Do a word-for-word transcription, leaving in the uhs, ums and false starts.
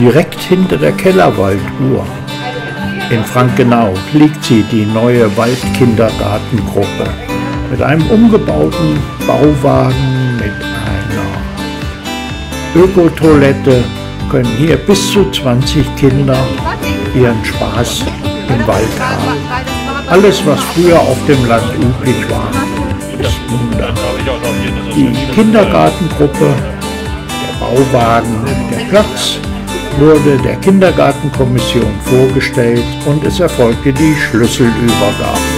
Direkt hinter der Kellerwalduhr in Frankenau liegt sie, die neue Waldkindergartengruppe, mit einem umgebauten Bauwagen, mit einer Ökotoilette können hier bis zu zwanzig Kinder ihren Spaß im Wald haben. Alles, was früher auf dem Land üblich war, ist nun da. Die Kindergartengruppe, der Bauwagen, der Platz wurde der Kindergartenkommission vorgestellt und es erfolgte die Schlüsselübergabe.